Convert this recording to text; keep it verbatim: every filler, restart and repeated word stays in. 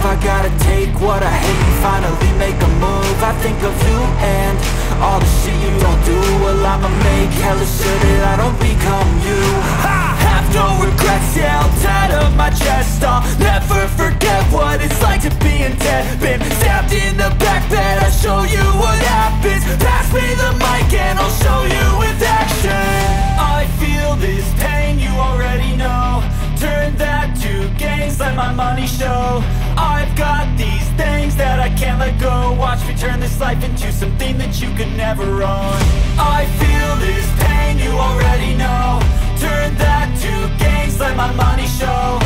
move. I gotta take what I hate and finally make a move. I think of you and all the shit you don't do. Well, I'ma make hella sure that I don't become you. I have no regrets, yeah, I'll tie up my chest. I'll never forget what it's like to be in debt. Been stabbed in the back bed, I'll show you what happens. Pass me the mic and I'll show you with action. I feel this pain, you already know. Turn that to gains, let my money show. I've got these things that I can't let go. Watch me turn this life into something that you could never own. I feel this pain, you already know. Turn that to gains, let my money show.